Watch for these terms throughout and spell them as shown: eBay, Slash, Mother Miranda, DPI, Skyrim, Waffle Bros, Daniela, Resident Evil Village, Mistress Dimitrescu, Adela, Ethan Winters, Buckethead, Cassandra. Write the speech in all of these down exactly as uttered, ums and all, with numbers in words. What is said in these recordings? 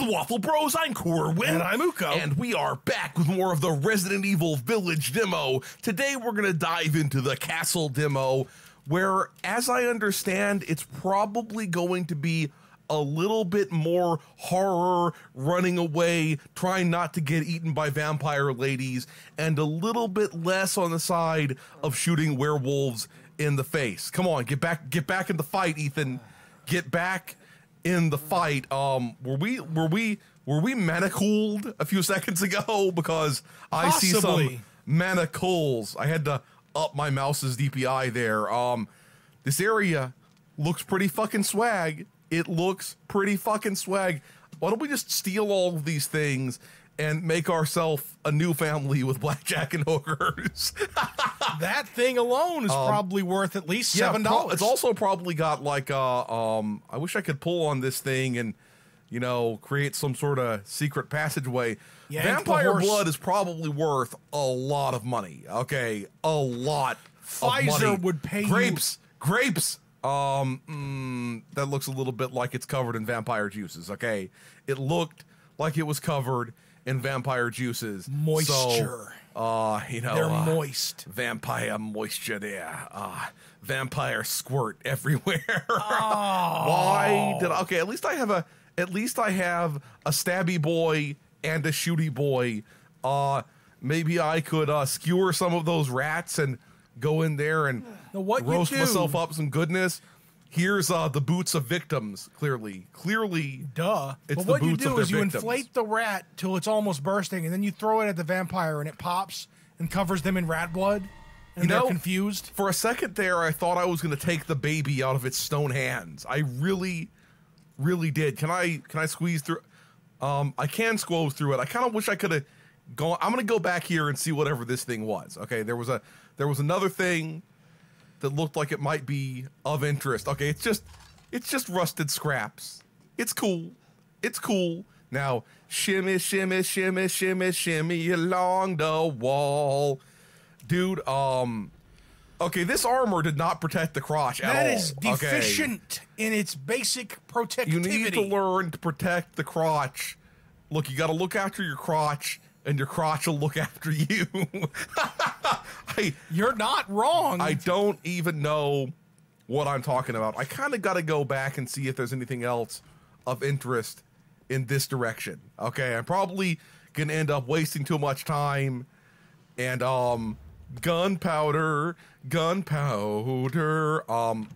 the Waffle Bros. I'm Corwin. And I'm Uko. And we are back with more of the Resident Evil Village demo. Today we're going to dive into the castle demo, where, as I understand, it's probably going to be a little bit more horror, running away, trying not to get eaten by vampire ladies, and a little bit less on the side of shooting werewolves in the face. Come on, get back, get back in the fight, Ethan. Get back in the fight. Um, were we, were we, were we manacled a few seconds ago? Because I Possibly. see some manacles. I had to up my mouse's D P I there. Um, this area looks pretty fucking swag. It looks pretty fucking swag. Why don't we just steal all of these things and make ourselves a new family with blackjack and hookers? That thing alone is um, probably worth at least seven dollars. Yeah, it's also probably got like, uh, um, I wish I could pull on this thing and, you know, create some sort of secret passageway. Yeah, vampire blood is probably worth a lot of money. Okay, a lot Pfizer of money. would pay Grapes, you. grapes. Um, mm, that looks a little bit like it's covered in vampire juices. Okay, it looked like it was covered in vampire juices. Moisture. So, uh, you know, they're uh, moist. Vampire moisture there. Uh, vampire squirt everywhere. Oh. Why did I, okay? At least I have a. At least I have a stabby boy and a shooty boy. Uh, maybe I could uh, skewer some of those rats and go in there and now what roast myself up some goodness. Here's uh, the boots of victims, clearly. Clearly, duh. It's but the what boots you do is you victims. inflate the rat till it's almost bursting, and then you throw it at the vampire, and it pops and covers them in rat blood, and you they're know, confused. For a second there, I thought I was going to take the baby out of its stone hands. I really, really did. Can I can I squeeze through? Um, I can squeeze through it. I kind of wish I could have gone. I'm going to go back here and see whatever this thing was. Okay, there was a... There was another thing that looked like it might be of interest. Okay, it's just it's just rusted scraps. It's cool. It's cool. Now, shimmy, shimmy, shimmy, shimmy, shimmy along the wall. Dude, um, okay, this armor did not protect the crotch at all. That is deficient okay. in its basic protectivity. You need to learn to protect the crotch. Look, you got to look after your crotch, and your crotch will look after you. I, You're not wrong. I don't even know what I'm talking about. I kind of got to go back and see if there's anything else of interest in this direction. Okay, I'm probably going to end up wasting too much time. And um, gunpowder, gunpowder. Um,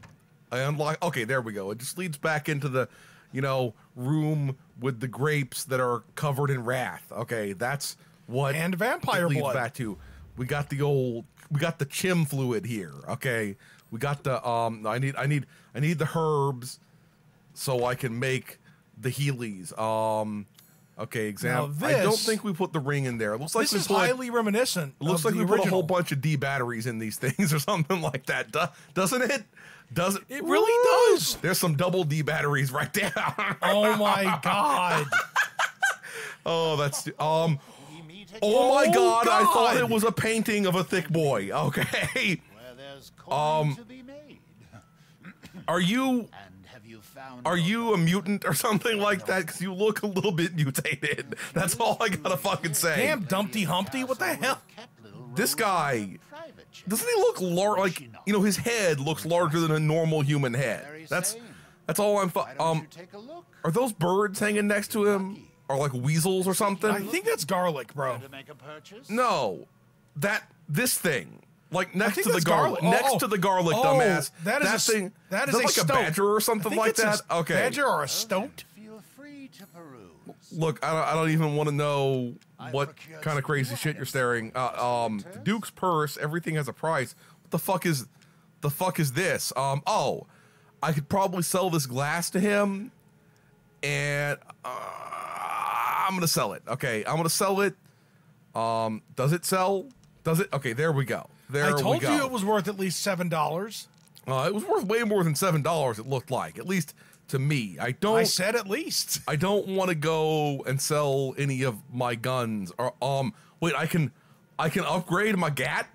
I unlock. Okay, there we go. It just leads back into the, you know, room with the grapes that are covered in wrath. Okay, that's what and vampire leads blood. back to. We got the old, we got the chim fluid here. Okay, we got the um. I need, I need, I need the herbs, so I can make the healies. Um, okay, exam. This, I don't think we put the ring in there. It looks like this is put, highly reminiscent. It looks like we original. put a whole bunch of D batteries in these things or something like that. Do, doesn't it? Does it? It really Ooh. does. There's some double D batteries right there. Oh my god. Oh, that's um. Oh my god, god, I thought it was a painting of a thick boy. Okay. Well, there's um, to be made. Are you and have you found Are you a mutant or something like that? Because you look a little bit mutated. That's all I gotta fucking say. Damn, Dumpty Humpty, what the hell? This guy, doesn't he look large? Like, you know, his head looks larger than a normal human head. That's that's all I'm fu- um Are those birds hanging next to him? Or like weasels or something? I think that's garlic, bro. No, that this thing, like next to the garlic, garlic. Oh, next oh. to the garlic, oh, dumbass. That is that a, thing. That is, is that a like stoat. a badger or something I think like it's that. A okay, badger or a stoat. Feel free to peruse. Look, I don't, I don't even want to know what kind of crazy shit you're staring. Uh, um, Duke's purse. Everything has a price. What the fuck is, the fuck is this? Um, oh, I could probably sell this glass to him, and. Uh, I'm gonna sell it. Okay, I'm gonna sell it. Um, does it sell? Does it? Okay, there we go. There we go. I told you it was worth at least seven dollars. Uh, it was worth way more than seven dollars. It looked like, at least to me. I don't. I said at least. I don't want to go and sell any of my guns. Or um, wait, I can, I can upgrade my Gat.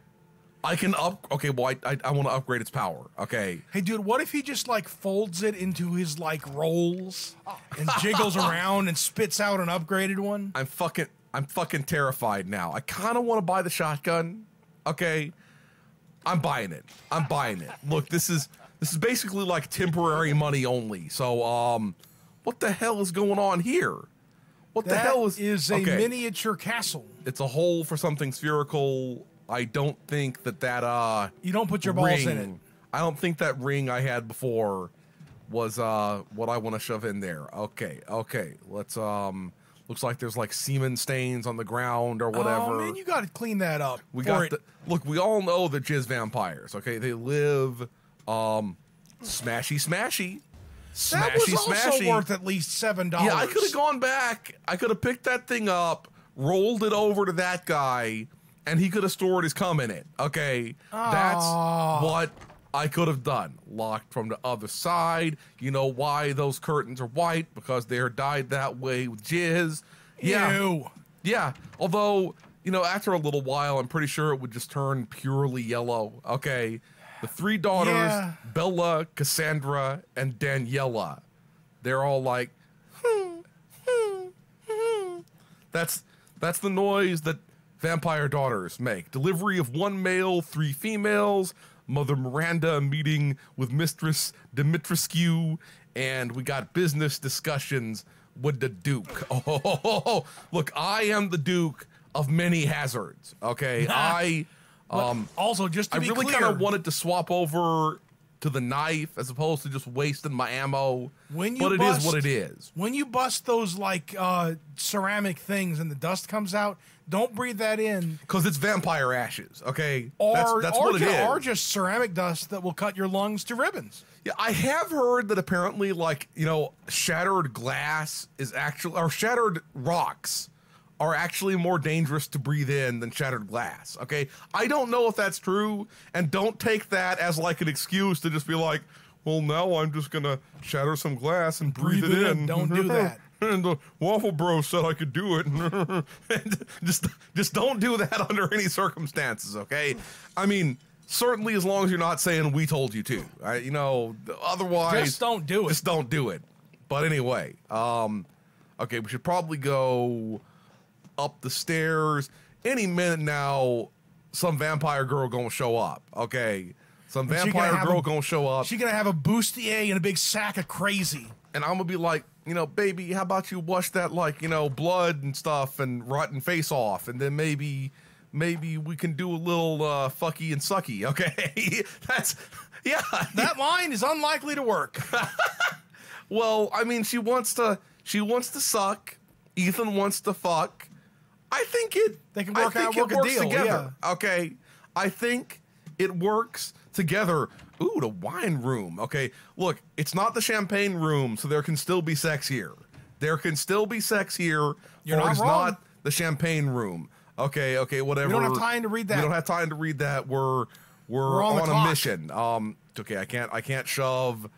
I can up. Okay, well, I I, I want to upgrade its power. Okay. Hey, dude, what if he just like folds it into his like rolls and jiggles around and spits out an upgraded one? I'm fucking I'm fucking terrified now. I kind of want to buy the shotgun. Okay, I'm buying it. I'm buying it. Look, this is this is basically like temporary money only. So, um, what the hell is going on here? What that the hell is is a okay. miniature castle? It's a hole for something spherical. I don't think that that uh you don't put your ring, balls in it. I don't think that ring I had before was uh what I want to shove in there. Okay, okay. Let's um looks like there's like semen stains on the ground or whatever. Oh man, you got to clean that up. We got it. The, look, we all know the jizz vampires, okay? They live um smashy smashy. Smashy that was also smashy. worth at least seven dollars. Yeah, I could have gone back. I could have picked that thing up, rolled it over to that guy, and he could have stored his cum in it. Okay, Aww. That's what I could have done. Locked from the other side. You know why those curtains are white? Because they're dyed that way with jizz. Yeah. Ew. Yeah, although, you know, after a little while, I'm pretty sure it would just turn purely yellow. Okay, the three daughters, yeah. Bella, Cassandra, and Daniela. They're all like, hmm, hmm, hmm. That's, that's the noise that vampire daughters make. Delivery of one male, three females, Mother Miranda meeting with Mistress Dimitrescu, and we got business discussions with the Duke. Oh, ho, ho, ho, ho. Look, I am the Duke of many hazards, okay? I, um... Also, just to I be really kind of wanted to swap over to the knife as opposed to just wasting my ammo, when you but bust, it is what it is. When you bust those, like, uh, ceramic things and the dust comes out, don't breathe that in. Because it's vampire ashes, okay? Or, that's, that's or, what it is. Or just ceramic dust that will cut your lungs to ribbons. Yeah, I have heard that apparently, like, you know, shattered glass is actually, or shattered rocks are actually more dangerous to breathe in than shattered glass, okay? I don't know if that's true, and don't take that as, like, an excuse to just be like, well, now I'm just going to shatter some glass and breathe, breathe it, it in. in. Don't do that. And the Waffle Bros said I could do it. And just, just don't do that under any circumstances, okay? I mean, certainly as long as you're not saying we told you to. I, you know, otherwise, just don't do it. Just don't do it. But anyway, um, okay, we should probably go up the stairs. Any minute now, some vampire girl gonna show up. Okay, some vampire girl gonna show up. She gonna have a bustier and a big sack of crazy. And I'm gonna be like, you know, baby, how about you wash that, like, you know, blood and stuff and rotten face off, and then maybe, maybe we can do a little uh, fucky and sucky, okay? That's, yeah. That line is unlikely to work. Well, I mean, she wants to, she wants to suck. Ethan wants to fuck. I think it, they can work I think out, work it a works deal, together, yeah. okay? I think it works together. Ooh, the wine room. Okay, look, it's not the champagne room, so there can still be sex here. There can still be sex here, You're or not it's wrong. not the champagne room. Okay, okay, whatever. We don't have time to read that. We don't have time to read that. We're we're, we're on, on a mission. Um, okay, I can't I can't shove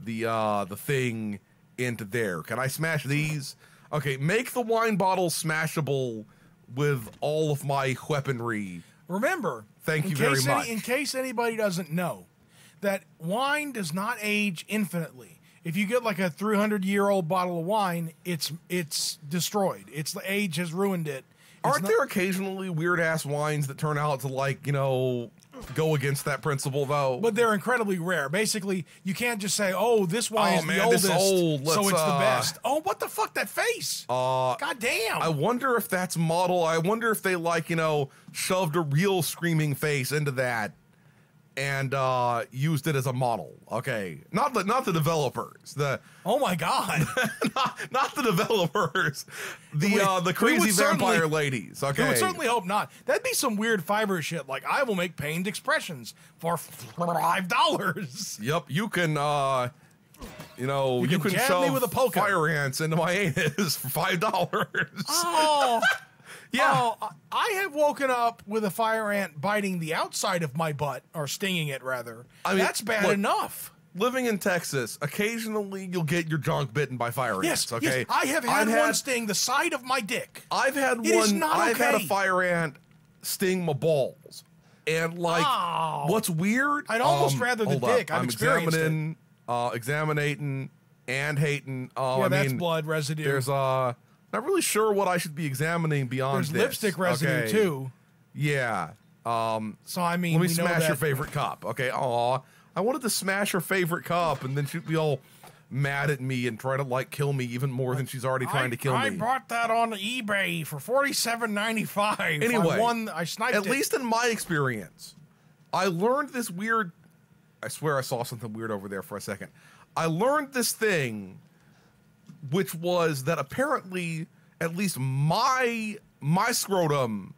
the uh, the thing into there. Can I smash these? Okay, make the wine bottle smashable with all of my weaponry. Remember, thank you very much. Any, in case anybody doesn't know, that wine does not age infinitely. If you get like a three hundred year old bottle of wine, it's it's destroyed. It's the age has ruined it. It's Aren't there occasionally weird ass wines that turn out to, like, you know, go against that principle though? But they're incredibly rare. Basically, you can't just say, "Oh, this wine oh, is man, the oldest, old. so it's uh, the best." Oh, what the fuck, that face! Uh, God damn! I wonder if that's model. I wonder if they, like, you know, shoved a real screaming face into that and uh, used it as a model. Okay, not the not the developers. The oh my god, not, not the developers. The we, uh, the crazy vampire ladies. Okay, we would certainly hope not. That'd be some weird fiber shit. Like, I will make pained expressions for five dollars. Yep, you can. Uh, you know, you, you can, can shove me with a polka fire ants into my anus for five dollars. Oh. Yeah, oh, I have woken up with a fire ant biting the outside of my butt, or stinging it, rather. I mean, that's bad look, enough. Living in Texas, occasionally you'll get your junk bitten by fire yes, ants. Okay, yes, I have had I've one had, sting the side of my dick. I've had it one. Is not I've okay. had a fire ant sting my balls, And like, oh, what's weird? I'd almost um, rather the dick. I'm, I'm examining, it. uh, examinating, and hating. Uh, yeah, I that's mean, blood residue. There's uh, not really sure what I should be examining beyond. There's this. lipstick residue okay. too. Yeah. Um. So I mean, let me we smash know that. your favorite cup. Okay. Aw, I wanted to smash her favorite cup, and then she'd be all mad at me and try to like kill me even more than she's already trying I, to kill I me. I bought that on eBay for forty-seven ninety-five. Anyway, I, won, I sniped at it. least in my experience, I learned this weird. I swear I saw something weird over there for a second. I learned this thing, which was that apparently, at least my my scrotum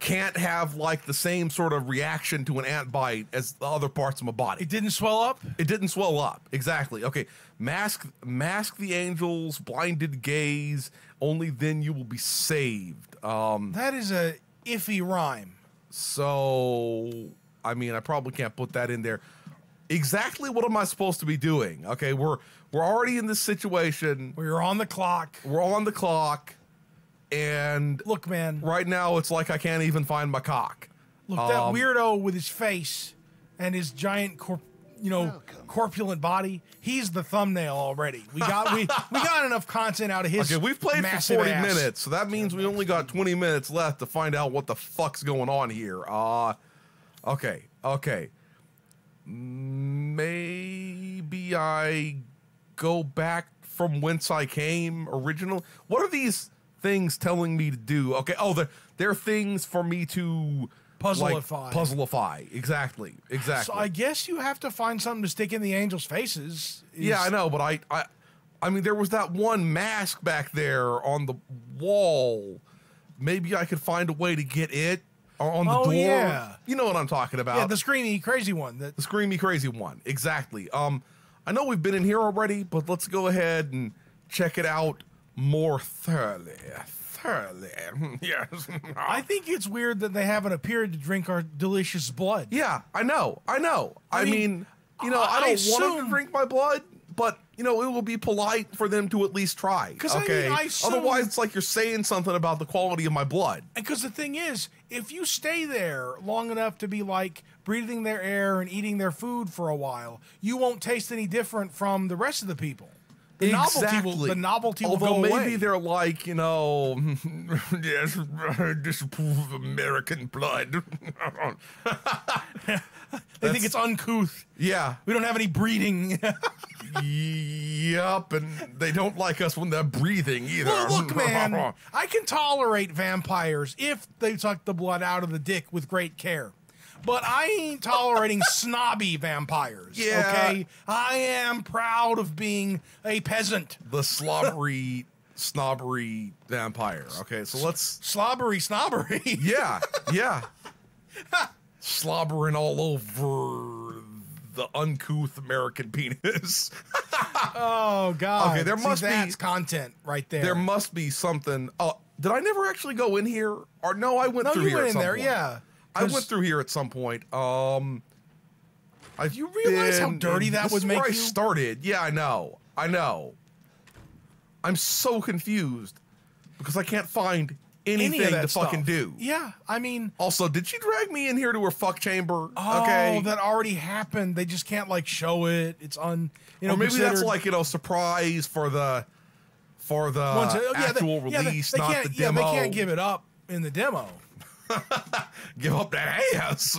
can't have like the same sort of reaction to an ant bite as the other parts of my body. It didn't swell up? It didn't swell up. Exactly. Okay. Mask mask the angel's blinded gaze. Only then you will be saved. Um, that is a iffy rhyme. So, I mean, I probably can't put that in there. Exactly what am I supposed to be doing? Okay, we're we're already in this situation. We're on the clock. We're on the clock. And look, man, right now it's like I can't even find my cock. Look, um, that weirdo with his face and his giant, corp, you know, welcome. corpulent body. He's the thumbnail already. We got we we got enough content out of his. Okay, we've played for forty ass. minutes, so that means we only got twenty minutes left to find out what the fuck's going on here. Uh okay, okay. Maybe I go back from whence I came originally. What are these things telling me to do? Okay. Oh, they're, they're things for me to puzzleify. Like, puzzleify. Exactly. Exactly. So I guess you have to find something to stick in the angels' faces. Is yeah, I know, but I, I, I mean, there was that one mask back there on the wall. Maybe I could find a way to get it on the oh, door. Yeah. You know what I'm talking about. Yeah, the screamy, crazy one. That the screamy, crazy one. Exactly. Um, I know we've been in here already, but let's go ahead and check it out more thoroughly, thoroughly. Yes. I think it's weird that they haven't appeared to drink our delicious blood. Yeah, I know, I know. I, I mean, mean, you know, I, I don't want them to drink my blood, but you know, it will be polite for them to at least try. Okay, I mean, I assume, otherwise it's like you're saying something about the quality of my blood. Because the thing is, if you stay there long enough to be like breathing their air and eating their food for a while, you won't taste any different from the rest of the people. The exactly. novelty will, the novelty Although will go maybe away. They're like, you know, yes, disapprove of American blood. They think it's uncouth. Yeah. We don't have any breeding. Yup, and they don't like us when they're breathing either. Well, look, man, I can tolerate vampires if they suck the blood out of the dick with great care. But I ain't tolerating snobby vampires, yeah. okay? I am proud of being a peasant. The slobbery, snobbery vampire. Okay, so let's... Slobbery, snobbery. Yeah, yeah. Slobbering all over the uncouth American penis. Oh, God. Okay, there See, must that's be... content right there. There must be something... Oh, did I never actually go in here? Or no, I went no, through here No, you went in there, point. yeah. I went through here at some point. Um, I've you realize been, how dirty that would make you? This is where I started. Yeah, I know. I know. I'm so confused because I can't find anything Any to stuff. fucking do. Yeah, I mean. Also, did she drag me in here to her fuck chamber? Oh, okay. That already happened. They just can't like show it. It's un. You know, or maybe considered. that's like you know surprise for the for the Once, oh, yeah, actual they, release, yeah, they, they not the demo. Yeah, they can't give it up in the demo. Give up that ass.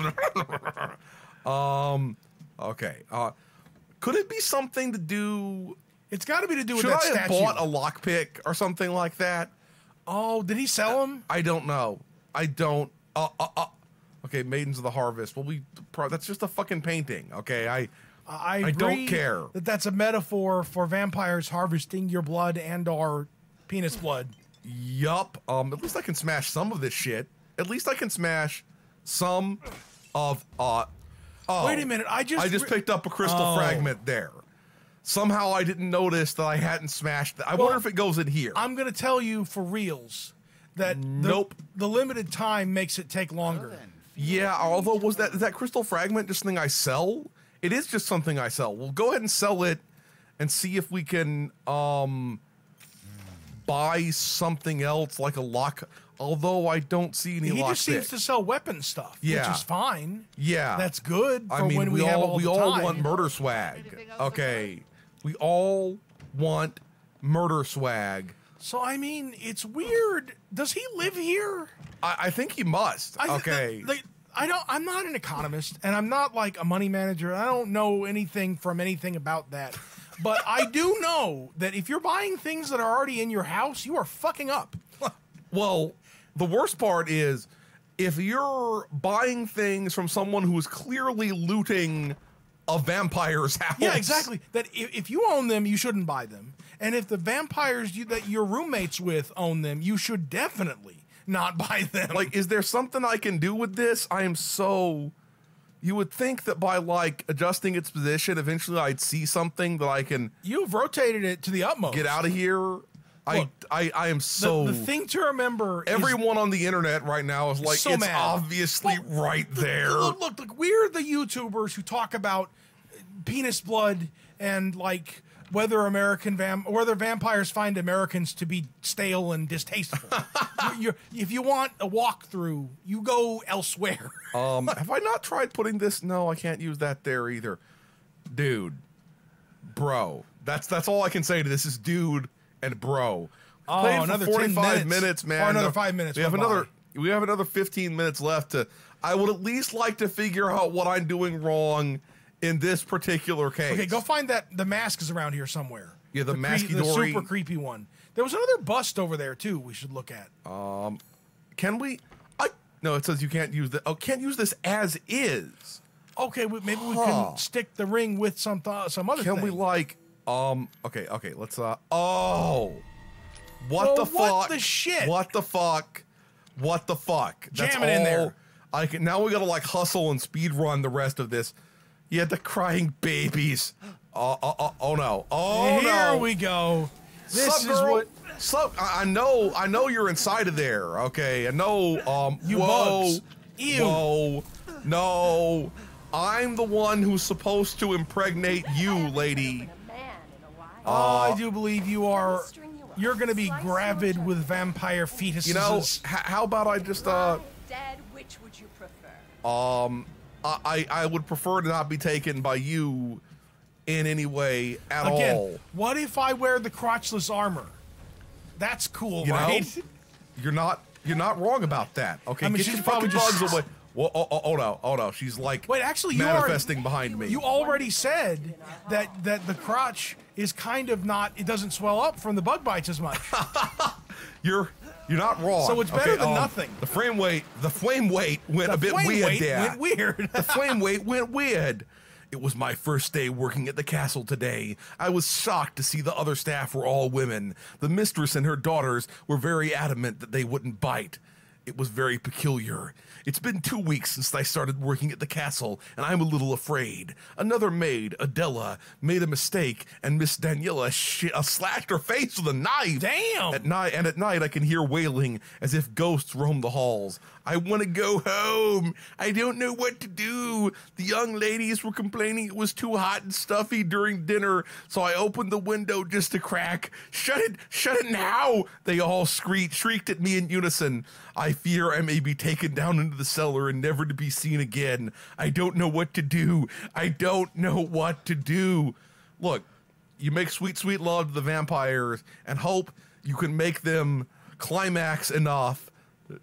um, okay. Uh, could it be something to do? It's got to be to do with that statue. Should I have bought a lockpick or something like that? Oh, did he sell them? I don't know. I don't. Uh, uh, uh. Okay, Maidens of the Harvest. Well, we. That's just a fucking painting. Okay, I. I, I don't care. That that's a metaphor for vampires harvesting your blood and our penis blood. Yup. Um. At least I can smash some of this shit. At least I can smash some of, uh, oh, wait a minute, I just, I just picked up a crystal oh. fragment there. Somehow I didn't notice that I hadn't smashed that. I well, wonder if it goes in here. I'm going to tell you for reals that nope. the, the limited time makes it take longer. Well, yeah, although was that, is that crystal fragment just something I sell? It is just something I sell. We'll go ahead and sell it and see if we can, um, buy something else like a lock. although I don't see any lockpicks. He lock just seems picks. to sell weapon stuff, yeah. which is fine. Yeah. That's good for I mean, when we, we all, have all we the all time. want murder swag. Okay. We all want murder swag. So, I mean, it's weird. Does he live here? I, I think he must. I okay. The, the, I don't, I'm not an economist, and I'm not like a money manager. I don't know anything from anything about that. But I do know that if you're buying things that are already in your house, you are fucking up. Well, the worst part is if you're buying things from someone who is clearly looting a vampire's house. Yeah, exactly. That if, if you own them, you shouldn't buy them. And if the vampires you, that your roommates with own them, you should definitely not buy them. Like, is there something I can do with this? I am so... You would think that by, like, adjusting its position, eventually I'd see something that I can... You've rotated it to the utmost. Get out of here. Look, I, I I am so... The, the thing to remember Everyone is, on the internet right now is like, so it's mad. obviously look, right the, there. Look, look, look, we're the YouTubers who talk about penis blood and, like... Whether American vam whether vampires find Americans to be stale and distasteful. you're, you're, if you want a walkthrough, you go elsewhere. um, have I not tried putting this? No, I can't use that there either, dude, bro. That's that's all I can say to this is dude and bro. Oh, Played another for forty-five minutes. minutes, man. Or another five minutes. We have another. By. We have another fifteen minutes left to. I would at least like to figure out what I'm doing wrong in this particular case. Okay, go find that. The mask is around here somewhere. Yeah, the, the masky dory. The super creepy one. There was another bust over there, too, we should look at. Um, Can we? I No, it says you can't use the. Oh, can't use this as is. Okay, we, maybe huh. we can stick the ring with some, th some other can thing. Can we, like, um, okay, okay, let's, uh, oh. What well, the fuck? What the shit? What the fuck? What the fuck? Jam That's it all in there. I can, now we gotta, like, hustle and speed run the rest of this. Yeah, the crying babies. Uh, uh, uh, oh no! Oh Here no! Here we go. This Sup, is what. Sup, I, I know. I know you're inside of there. Okay. I know. Um. You whoa. Bugs. Ew. Whoa. No. I'm the one who's supposed to impregnate you, lady. Oh, uh, I do believe you are. You're gonna be gravid with vampire fetuses. You know. How about I just uh. Dead. Which would you prefer? Um. I, I would prefer to not be taken by you in any way at Again, all. What if I wear the crotchless armor? That's cool, you right? Know, you're not you're not wrong about that. Okay, I mean, get she's your probably just bugs away. Well, oh, oh, oh no, oh no, she's like wait, actually, manifesting you are, behind me. You already said that that the crotch is kind of not it doesn't swell up from the bug bites as much. you're. You're not wrong. So it's better okay, than um, nothing. The frame weight, the flame weight went the a bit weird there. weird. The flame weight went weird. It was my first day working at the castle today. I was shocked to see the other staff were all women. The mistress and her daughters were very adamant that they wouldn't bite. It was very peculiar. It's been two weeks since I started working at the castle, and I'm a little afraid. Another maid, Adela, made a mistake, and Miss Daniela sh uh, slashed her face with a knife. Damn! At night, and at night, I can hear wailing as if ghosts roam the halls. I want to go home. I don't know what to do. The young ladies were complaining it was too hot and stuffy during dinner, so I opened the window just a crack. Shut it! Shut it now! They all screeched, shrieked at me in unison. I fear I may be taken down into the cellar and never to be seen again. I don't know what to do. I don't know what to do. Look, you make sweet, sweet love to the vampires and hope you can make them climax enough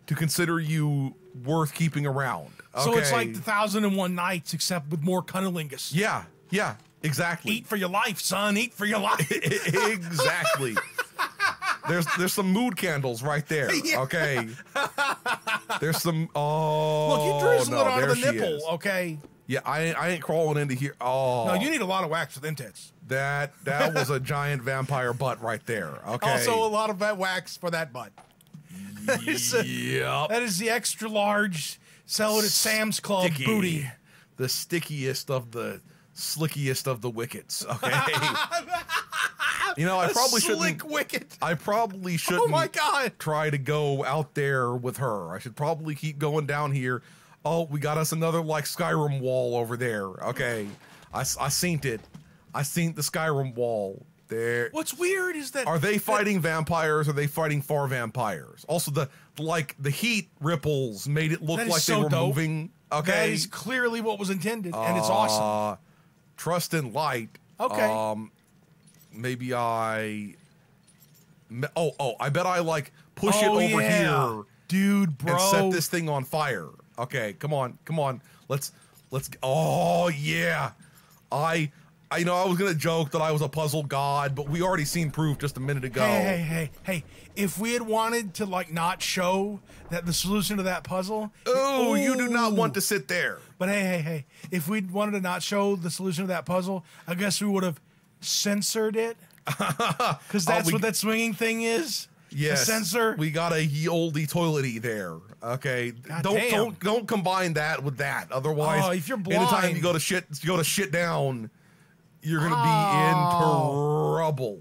to consider you worth keeping around. Okay. So it's like the Thousand and One Nights, except with more cunnilingus. Yeah, yeah, exactly. Eat for your life, son. Eat for your life. Exactly. There's there's some mood candles right there. Yeah. Okay. There's some. Oh, look, you drizzled no, it onto the nipple. Is. Okay. Yeah, I I ain't crawling into here. Oh. No, you need a lot of wax for them tits. That that was a giant vampire butt right there. Okay. Also, a lot of that wax for that butt. That is a, yep. That is the extra large, sell it at Sam's Club Sticky. booty. The stickiest of the slickiest of the wickets. Okay. You know, I probably shouldn't. Wicket. I probably shouldn't. Oh my God! Try to go out there with her. I should probably keep going down here. Oh, we got us another like Skyrim wall over there. Okay, I I seen it. I seen the Skyrim wall. There. What's weird is that are they fighting that, vampires? Or are they fighting far vampires? Also, the like the heat ripples made it look like so they were dope. moving. Okay, that is clearly what was intended, and it's uh, awesome. Trust in light. Okay. Um, maybe I. Oh, oh! I bet I like push oh, it over yeah. here, dude, bro, and set this thing on fire. Okay, come on, come on. Let's let's. Oh yeah, I. I know I was gonna joke that I was a puzzle god, but we already seen proof just a minute ago. Hey, hey, hey, hey! If we had wanted to like not show that the solution to that puzzle, oh, you do not want to sit there. But hey, hey, hey! If we'd wanted to not show the solution to that puzzle, I guess we would have censored it because that's uh, we, what that swinging thing is. Yes, the censor. We got a ye olde toilety there. Okay, god don't damn. don't don't combine that with that. Otherwise, oh, if you're blind, anytime you go to shit, you go to shit down. You're gonna oh. be in trouble.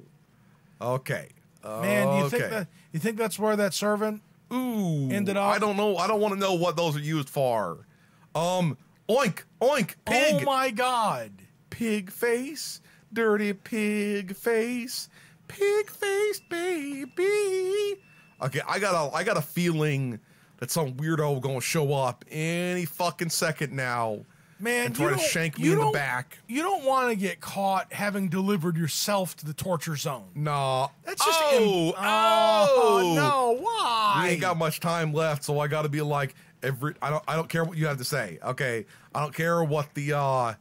Okay. Man, do you okay. think that you think that's where that servant Ooh, ended up? I don't know. I don't want to know what those are used for. Um, oink, oink, pig. Oh my god, pig face, dirty pig face, pig face, baby. Okay, I got a, I got a feeling that some weirdo gonna show up any fucking second now. Man, and try to shank me in the back. You don't want to get caught having delivered yourself to the torture zone. No. That's just oh, oh, oh no, why? We ain't got much time left, so I got to be like every. I don't. I don't care what you have to say. Okay, I don't care what the uh,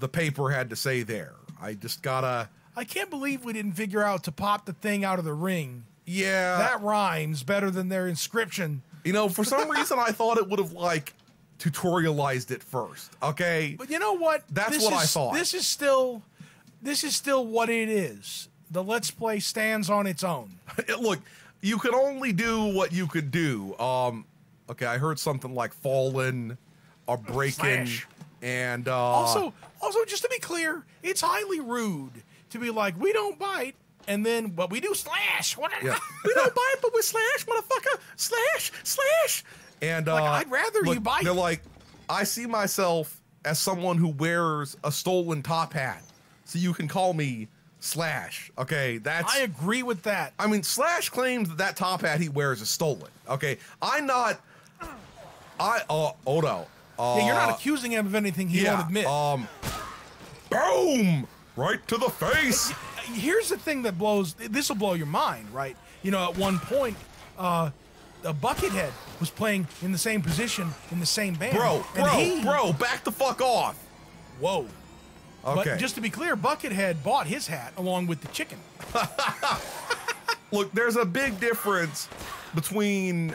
the paper had to say there. I just gotta. I can't believe we didn't figure out to pop the thing out of the ring. Yeah, that rhymes better than their inscription. You know, for some reason, I thought it would have like. Tutorialized it first, okay? But you know what? That's what I thought. This is still, this is still what it is. The Let's Play stands on its own. Look, you can only do what you could do. Um, okay, I heard something like falling or breaking, and uh, also, also, just to be clear, it's highly rude to be like, we don't bite. And then, but we do slash. What? Yeah. We don't bite, but we slash, motherfucker. Slash, slash. And like, uh, I'd rather look, you bite. They're like, I see myself as someone who wears a stolen top hat, so you can call me Slash. Okay, that's. I agree with that. I mean, Slash claims that that top hat he wears is stolen. Okay, I'm not. I uh oh no. Uh, yeah, you're not accusing him of anything he yeah, won't admit. Um, boom! Right to the face. Here's the thing that blows. This will blow your mind, right? You know, at one point, uh, a Buckethead was playing in the same position in the same band. Bro, bro, he, bro, back the fuck off. Whoa. Okay. But just to be clear, Buckethead bought his hat along with the chicken. Look, there's a big difference between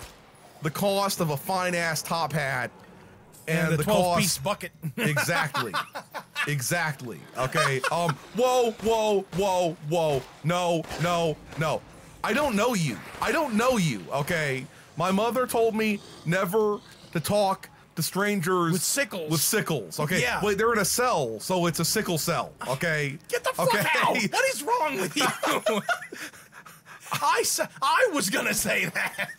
the cost of a fine-ass top hat and, and the twelve-piece bucket. Exactly. Exactly. Okay. Um. Whoa, whoa, whoa, whoa. No, no, no. I don't know you. I don't know you. Okay. My mother told me never to talk to strangers with sickles. With sickles. Okay. Yeah. Wait, they're in a cell, so it's a sickle cell. Okay. Get the fuck okay. out. What is wrong with you? I I was gonna say that.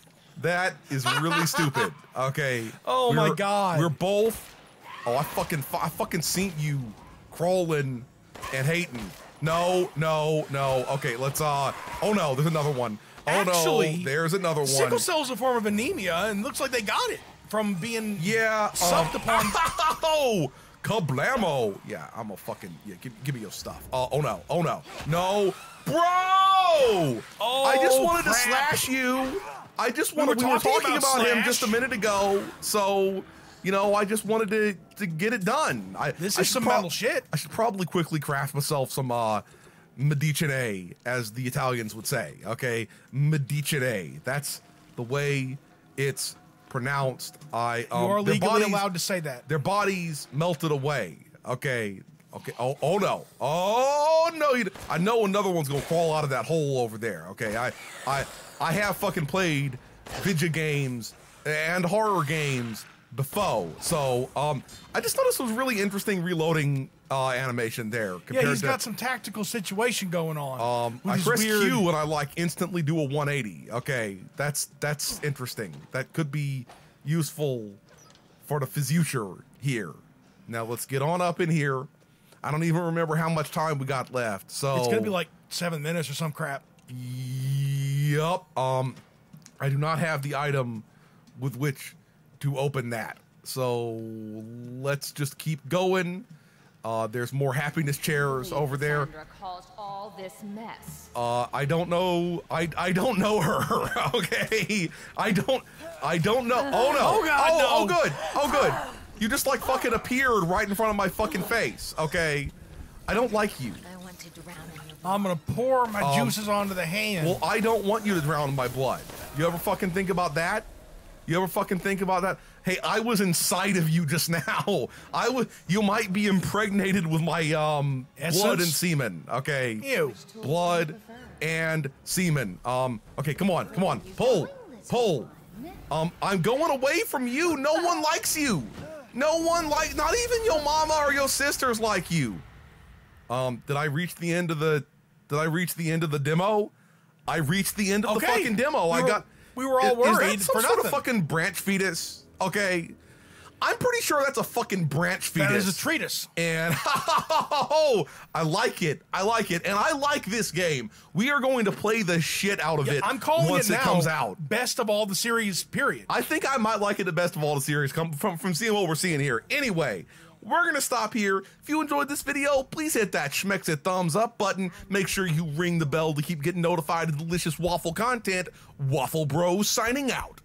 That is really stupid. Okay. Oh we're, my god. We're both. Oh, I fucking I fucking seen you crawling and hating. No, no, no. Okay, let's uh oh no, there's another one. Oh Actually, no, there's another one. Sickle cell is a form of anemia, and looks like they got it from being yeah sucked um, upon. Oh, kablamo! Yeah, I'm a fucking yeah. Give, give me your stuff. Uh, oh no, oh no, no, bro! Oh, I just wanted crap. to slash you. I just wanted we were, we were talking, talking about, about him just a minute ago, so. You know, I just wanted to, to get it done. I, this is I some metal shit. I should probably quickly craft myself some uh, medicine, as the Italians would say. Okay, medicine. That's the way it's pronounced. I um, you are legally bodies, allowed to say that. Their bodies melted away. Okay, okay. Oh, oh no. Oh no. You, I know another one's gonna fall out of that hole over there. Okay, I, I, I have fucking played video games and horror games. Before, so um, I just thought this was really interesting reloading uh, animation there. Compared yeah, he's to, got some tactical situation going on. Um, I press weird. Q and I like instantly do a one eighty. Okay, that's that's interesting. That could be useful for the future here. Now let's get on up in here. I don't even remember how much time we got left. So it's gonna be like seven minutes or some crap. Yup. Um, I do not have the item with which to open that. So let's just keep going. Uh, there's more happiness chairs over there. Cassandra caused all this mess. Uh, I don't know. I I don't know her. Okay. I don't. I don't know. Oh no. Oh god. Oh, no. oh good. Oh good. You just like fucking appeared right in front of my fucking face. Okay. I don't like you. I want to drown in your blood. I'm gonna pour my um, juices onto the hand. Well, I don't want you to drown in my blood. You ever fucking think about that? You ever fucking think about that? Hey, I was inside of you just now. I was. You might be impregnated with my um Essence? blood and semen. Okay. Ew. Blood and semen. Um. Okay. Come on. Come on. Pull. Pull. Um. I'm going away from you. No one likes you. No one like. Not even your mama or your sisters like you. Um. Did I reach the end of the? Did I reach the end of the demo? I reached the end of okay. the fucking demo. You're I got. We were all worried. Is that some sort of fucking branch fetus? Okay. I'm pretty sure that's a fucking branch fetus. That is a treatise. And oh, I like it. I like it. And I like this game. We are going to play the shit out of yeah, it I'm calling once it, now, it comes out. Best of all the series, period. I think I might like it the best of all the series come from, from seeing what we're seeing here. Anyway, we're going to stop here. If you enjoyed this video, please hit that Schmexit thumbs up button. Make sure you ring the bell to keep getting notified of delicious waffle content. Waffle Bros signing out.